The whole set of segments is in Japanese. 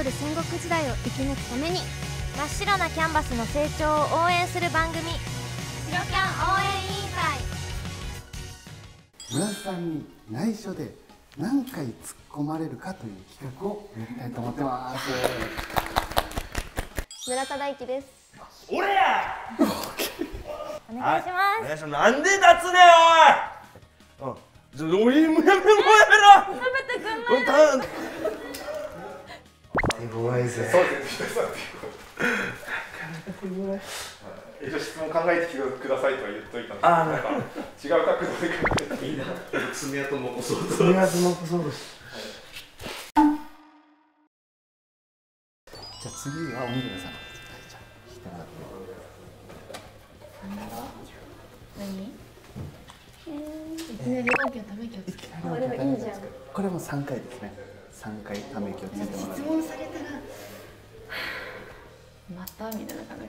ドル戦国時代を生き抜くために真っ白なキャンバスの成長を応援する番組、白キャン応援委員会。村瀬さんに内緒で何回突っ込まれるかという企画をやりたいと思ってます。村田大輝です。俺やお願いします。なんで立つねおい。おい、もやめろもやめろ。食べてくんない。手強いぜ。そうですね。手強い。なかなか手強い。一応質問考えてくださいとは言っといたんですけど、なんか違う角度で考えていいな。爪痕残そうと。爪痕残そうと。じゃあ次はおみぐらさん。これも3回ですね。3回ため息をついてもらう。質問されたらまたみたいな感じ。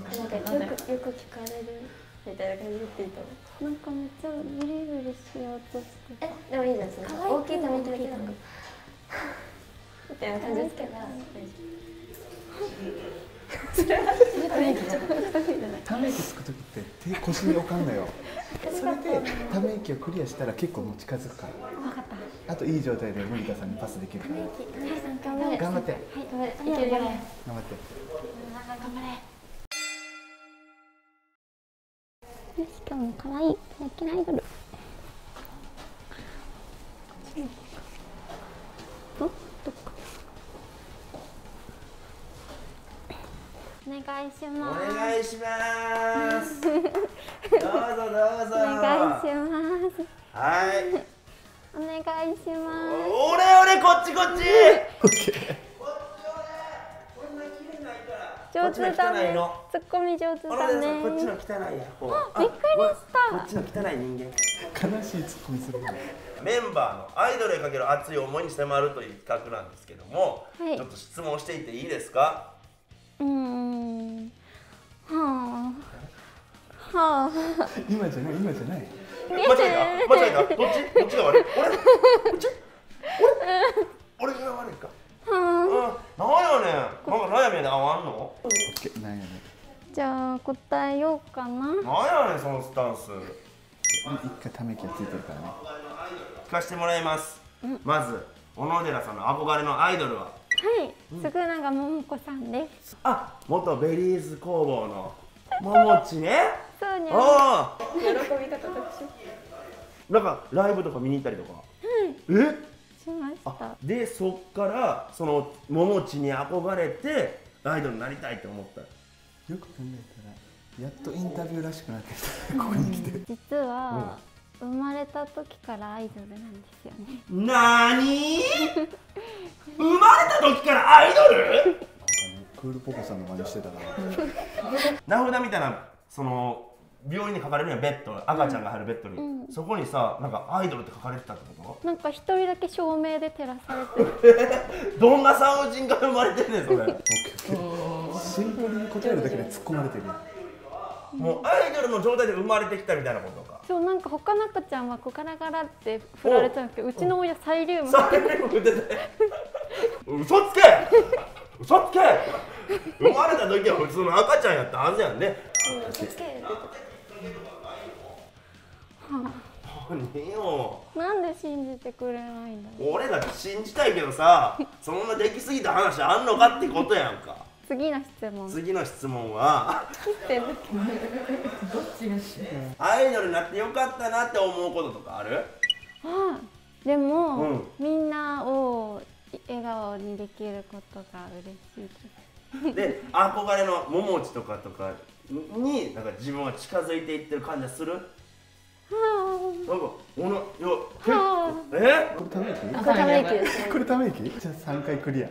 よく聞かれるみたいな感じで言ってた。なんかめっちゃブリブリしようとして。でもいいじゃん。大きいため息だけなんかみたいな感じですけど。ため息つくときって手腰に置かんのよ。それでため息をクリアしたら結構もう近づくから。分かった。あといい状態で森田さんにパスできるから。頑張って。はい、いけるよ。頑張って頑張れ。よし、今日も可愛い最近アイドル。お願いします。お願いします。どうぞどうぞ。お願いします。はいお願いします。おれおれ、こっちこっち。オッケー。こんな綺麗ないから。上手だね。ツッコミ上手だね。こっちの汚いや。びっくりした。こっちの汚い人間。悲しいツッコミする。メンバーのアイドルへかける熱い思いに迫るという企画なんですけども、ちょっと質問していっていいですか？はあ。今じゃない、今じゃない。間違えた。どっちが悪い？俺が悪いか。なんやねん。なんか悩みで合わんの？じゃあ答えようかな。なんやねんそのスタンス。一回ため息がついてるからね。聞かせてもらいます。まず小野寺さんの憧れのアイドルは？はい、すぐなんか桃子さんです。あ、元ベリーズ工房の桃地ね。そうね。ああ。喜び方とか。なんかライブとか見に行ったりとか。うん。しました。で、そっからその桃地に憧れてアイドルになりたいって思った。よく考えたらやっとインタビューらしくなってきた。ここに来て。実は生まれた時からアイドルなんですよね。なに？生まれた時からアイドル？クールポコさんの真似してたな。名札みたいな、その病院に書かれるようなベッド、赤ちゃんが入るベッドに、そこにさ、なんかアイドルって書かれてたってこと？なんか一人だけ照明で照らされてる。どんな産婦人科生まれてんねんそれ。シンプルに答えるだけで突っ込まれてる。もうアイドルの状態で生まれてきたみたいなことか。そう、なんか他の赤ちゃんはこうガラガラって振られちゃうんですけど、うちの親サイリウム。サイリウム出て。嘘つけ。嘘つけ。生まれた時は普通の赤ちゃんやったはずやんね。嘘つけ。何よ。なんで信じてくれないんだろう。俺だって信じたいけどさ、そんなできすぎた話あんのかってことやんか。次の質問はアイドルになってよかったなって思うこととかある？あ、でも、みんなを笑顔にできることが嬉しいです。で、憧れのももちとかになんか自分は近づいていってる感じする？なんか、おな、よ、え？これため息？これため息？じゃあ3回クリア。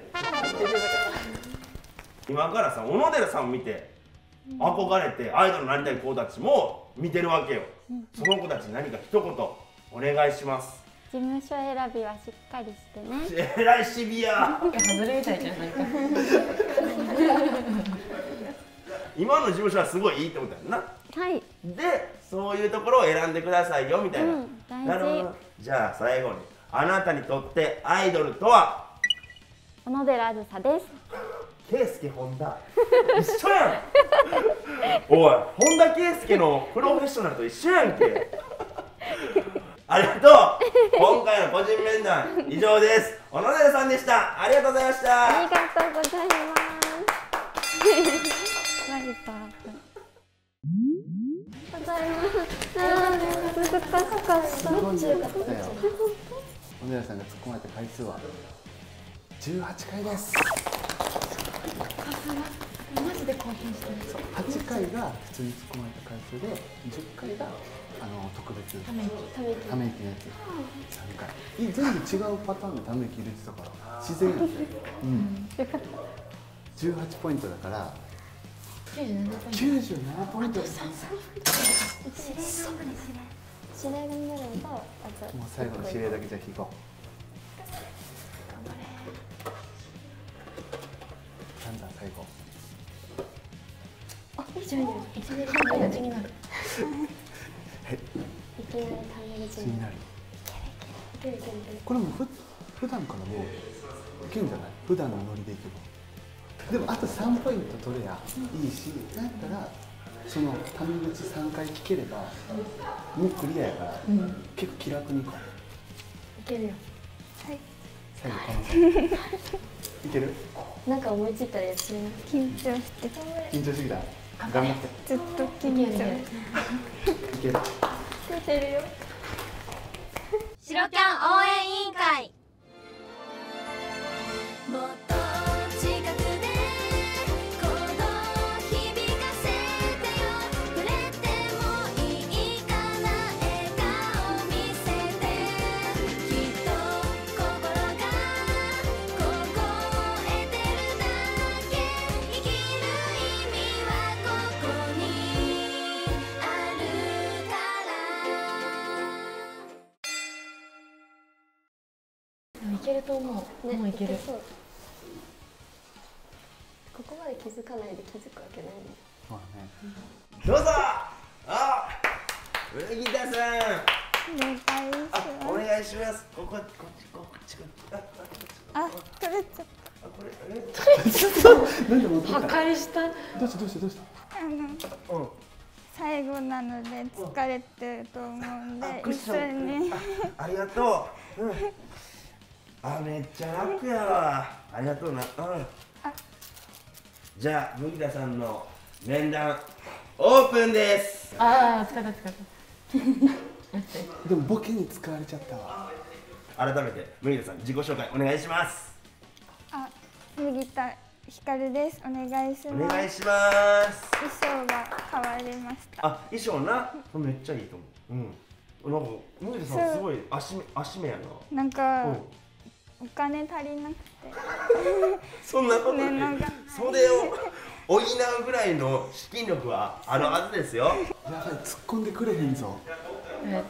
今からさ、小野寺さんを見て憧れてアイドルになりたい子たちも見てるわけよ。その子たちに何か一言お願いします。事務所選びはしっかりしてね。えらいシビア。外れみたいじゃないか。今の事務所はすごいいいってことやんな。はい。で、そういうところを選んでくださいよみたいな、大事。なるほど。じゃあ最後に、あなたにとってアイドルとは？小野寺あずさです。圭介本田一緒やんおい、本田圭介のプロフェッショナルと一緒やんけありがとう。今回の個人面談以上です。小野寺さんでした。ありがとうございました。ありがとうございますマリパーただいま。難しかった。すごい良かったよ。小野寺さんが突っ込まれた回数は18回です。マジで興奮してる。そう、8回が普通に突っ込まれた回数で、10回が特別ため息のやつ。3回。全部違うパターンのため息入れてたから自然。うん。18ポイントだから。97ポイント。指令組やるのと、もう最後の指令だけじゃ引こう。頑張れ。なんだ最後。あ、いいじゃん。いきなりタメ口になる。いきなりタメ口になる。これも普段からもういけんじゃない？普段のノリでいけば。でもあと3ポイント取れやいいし、だったらそのタメ口3回聞ければもうクリアやから、結構気楽にいこう。いけるよ。はい。最後このいける？なんか思いついたらやってみな。緊張して。緊張してきた。頑張って。ずっと緊張。いける。出てるよ。白キャン応援委員会。いけると思う。ね、もういける。ここまで気づかないで気づくわけないね。まあね。どうぞ。あ、ウルギタさん。お願いします。こっち。あ、取れちゃった。これ取れちゃった。なんで戻った。破壊した。どうした。最後なので疲れてると思うんで一緒に。ありがとう。あ、めっちゃ楽やわ。ありがとうな。じゃあ、麦田さんの面談オープンです。ああ、疲れた。でもボケに使われちゃったわ。改めて麦田さん自己紹介お願いします。あ、麦田ひかるです。お願いします。衣装が変わりました。あ、衣装な。めっちゃいいと思う。なんか麦田さんすごい足目やな。なんか。お金足りなくてそんなことない、それを補うぐらいの資金力はあるはずですよ。やばい、突っ込んでくれへんぞ。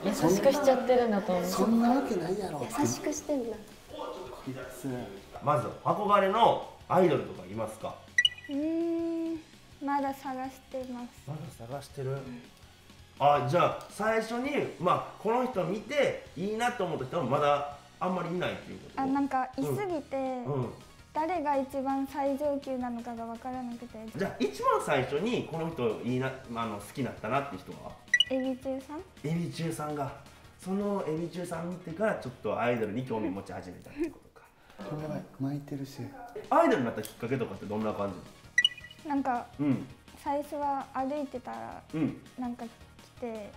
優しくしちゃってるんだと思う。そんなわけないやろ。優しくしてんだ。まず憧れのアイドルとかいますか？まだ探してます。まだ探してる。あ、じゃあ最初に、この人見ていいなと思った人はまだあんまりいないっていうこと。なんかいすぎて、誰が一番最上級なのかが分からなくて。じゃあ一番最初にこの人いいな、好きだったなって人は？エビ中さん。エビ中さんが、そのエビ中さん見てからちょっとアイドルに興味持ち始めたってことか。これは巻いてるし。アイドルになったきっかけとかってどんな感じ？なんか、最初は歩いてたら、なんか来て。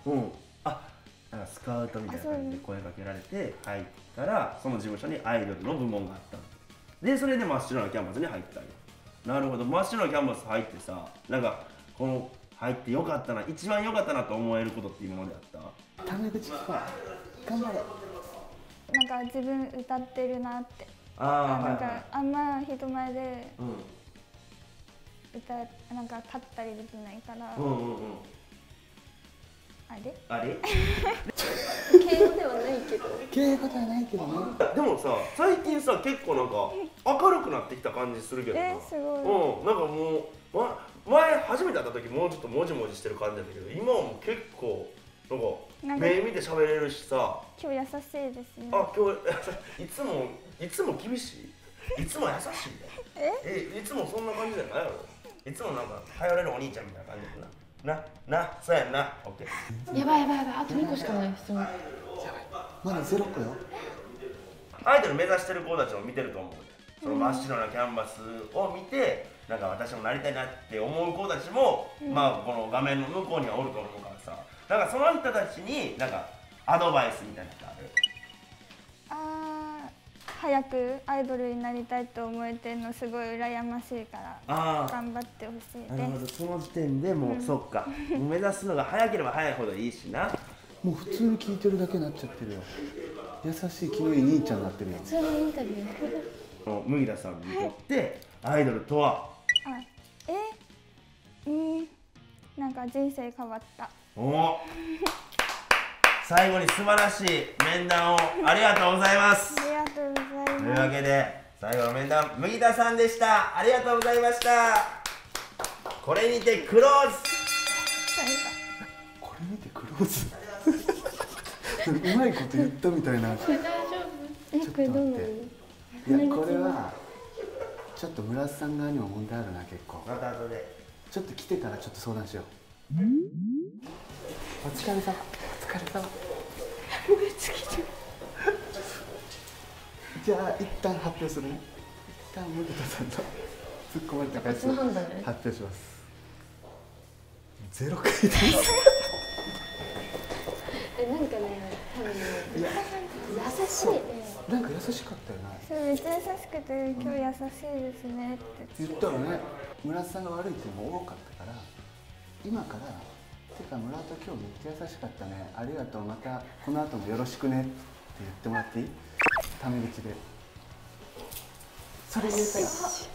スカウトみたいな感じで声かけられて入ったら、その事務所にアイドルの部門があったで、それで真っ白なキャンバスに入ったよ。なるほど。真っ白なキャンバス入ってさ、なんかこの入ってよかったな、一番よかったなと思えることって今まであった？タメ口か。頑張れ。なんか自分歌ってるなって。なんかあんま人前で歌なんか立ったりできないから。あれ敬語ではないけど。敬語ではないけどね。でもさ、最近さ、結構なんか明るくなってきた感じするけどな。すごい。なんかもう前初めて会った時もうちょっともじもじしてる感じだったけど、今はもう結構なんか目見て喋れるしさ。今日優しいですね。あ、今日いつも厳しい。いつも優しいね。いつもそんな感じじゃないやろ。いつもなんか頼れるお兄ちゃんみたいな感じだな。そうやんな。オッケー。やばいやばいやばい。あと2個しかない質問。やばい。まだ0個よ。アイドル目指してる子たちを見てると思う。その真っ白なキャンバスを見て、なんか私もなりたいなって思う子たちも、まあこの画面の向こうにはおると思うからさ。だからその人たちになんかアドバイスみたいなのってある？早くアイドルになりたいと思えてるのすごい羨ましいから頑張ってほしいです。なるほど、その時点でもう、そっか目指すのが早ければ早いほどいいしな。もう普通に聞いてるだけになっちゃってるよ。優しい気のいい兄ちゃんになってるよ。普通のインタビュー。麦田さんにとってアイドルとは？なんか人生変わった。お最後に素晴らしい面談をありがとうございます。ありがとうございます。というわけで最後の面談、麦田さんでした。ありがとうございました。これにてクローズ。これにてクローズ。うまいこと言ったみたいな。これ大丈夫？ちょっと待って。いやこれはちょっと村瀬さん側にも問題あるな結構。また後で。ちょっと来てからちょっと相談しよう。お疲れ様。お疲れ様。じゃあ一旦発表するね。一旦麦田さんと突っ込まれた感じで発表します。0回です。なんかね、多分ね、優しい。なんか優しかったよね。そう、めっちゃ優しくて今日優しいですねって言ったらね、村瀬さんが悪いっていうのも多かったから、今から。てか村田今日めっちゃ優しかったね、ありがとう、またこの後もよろしくねって言ってもらっていい？タメ口でそれ言えたら、そ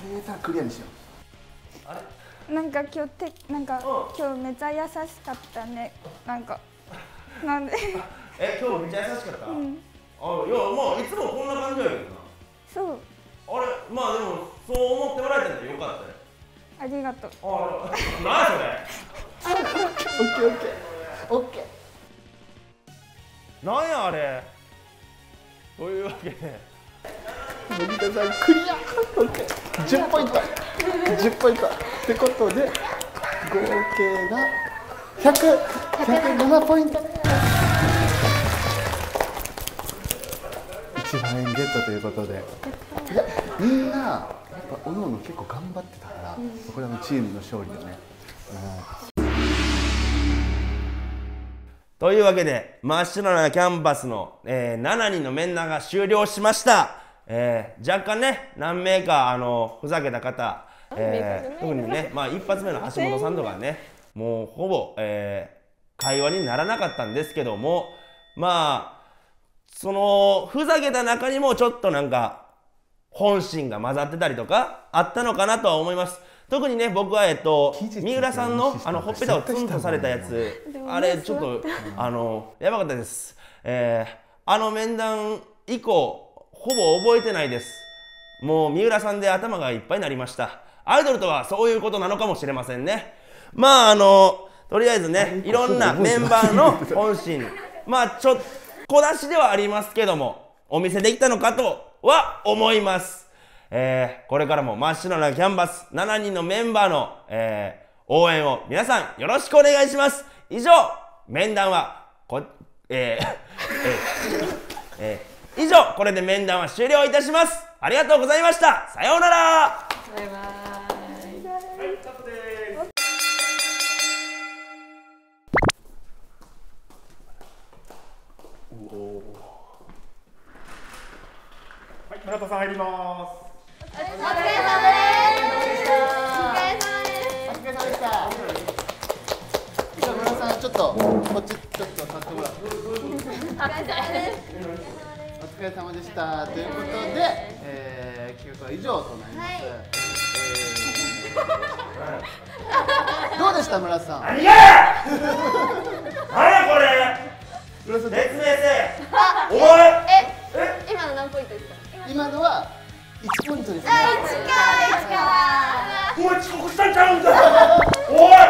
れ言えたらクリアにしよう。あれなんか今日めっちゃ優しかったね、なんかなんで今日めっちゃ優しかった。いやまあいつもこんな感じやけどな。そう、あれまあでもそう思ってもらえたんでよかったね。ありがとう。あれ何それオッケーオッケーオッケー。なんやあれ。というわけで麦田さんクリア。オッケー。10ポイント。10ポイント。ってことで合計が107ポイント。1万円ゲットということで。みんなやっぱおのおの結構頑張ってたから、これはチームの勝利だね。というわけで真っ白なキャンバスの、7人の面談が終了しました。若干ね何名かふざけた方、特にね、まあ、一発目の橋本さんとかねもうほぼ、会話にならなかったんですけども、まあそのふざけた中にもちょっとなんか本心が混ざってたりとかあったのかなとは思います。特にね、僕は三浦さんのほっぺたをツンとされたやつ、あれちょっとやばかったです。あの面談以降ほぼ覚えてないです。もう三浦さんで頭がいっぱいになりました。アイドルとはそういうことなのかもしれませんね。まあとりあえずね、いろんなメンバーの本心、まあちょっと小出しではありますけども、お見せできたのかとは思います。これからも真っ白なキャンバス7人のメンバーの、応援を皆さんよろしくお願いします。以上面談は以上これで面談は終了いたします。ありがとうございました。さようなら。バイバイ。はい、村田さん入ります。お疲れ様です。お疲れ様です。お疲れ様でした。じゃあ村さんちょっとこっちちょっと立ってもらう。お疲れ様です。お疲れ様でした。ということで休暇以上となります。どうでした村さん？何や？何これ？説明せ。お前。今の何ポイントですか？今のは。1ポイントですね。お前遅刻したんちゃうんだおい、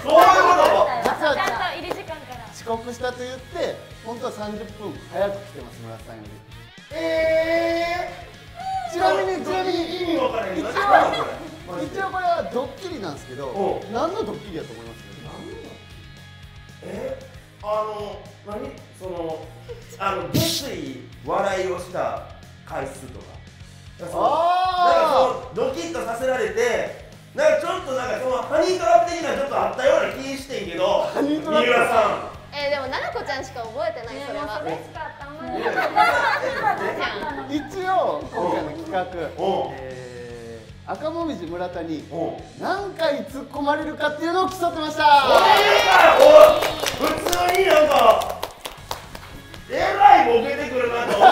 そういうこと。ちゃんと入り時間から遅刻したと言って本当は30分早く来てます村田さんより。ちなみに意味わからない。一応これはドッキリなんですけど、何のドッキリやと思います？下水笑いをした回数とか、ドキッとさせられて、なんかちょっとなんかそのハニートラップ的なちょっとあったような気してんけど、三浦さん。でも奈々子ちゃんしか覚えてない。それは嬉しかった。一応今回の企画、赤もみじ村田に何回突っ込まれるかっていうのを競ってました。普通になんかえらいボケてくるなと思うんだけどさ、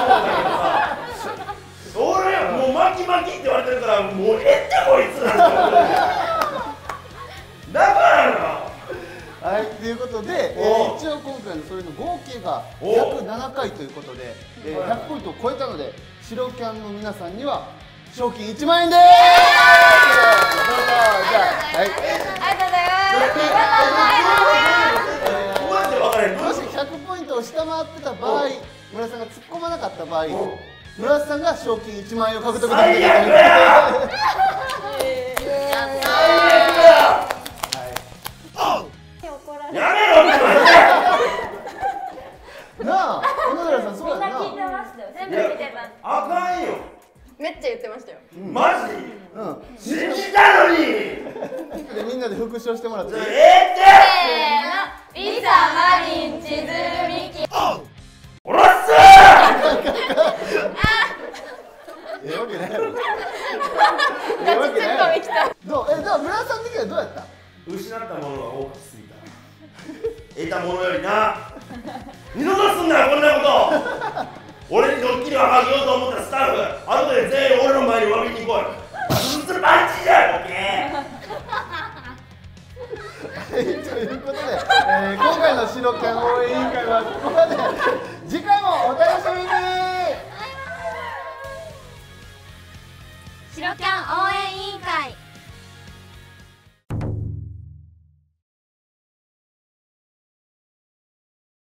俺もう巻き巻きって言われてるから、もうえってこいつなんだからな。はい、ということで一応今回のそれの合計が107回ということで、100ポイントを超えたので白キャンの皆さんには賞金1万円でーす。ありがとうございます。もし100ポイントを下回ってた場合、村田さんが突っ込まなかった場合、村田さんが賞金1万円を獲得できる。めっちゃ言ってましたよ。マジ？信じたのに。でみんなで復唱してもらって。せーの。リサマリン千鶴美希。おらっすー。やばくないやろ。やばくない。どう？だから村田さん的にはどうやった？失ったものは多くすぎた。得たものよりな。二度とすんなよこんなこと。俺にドッキリをはけようと思ったスタッフ、後で全員俺の前に詫びに行こうよ。それバッチリだよ、オッケー。ということで、今回の白キャン応援委員会はここまで。次回もお楽しみに。白キャン応援委員会。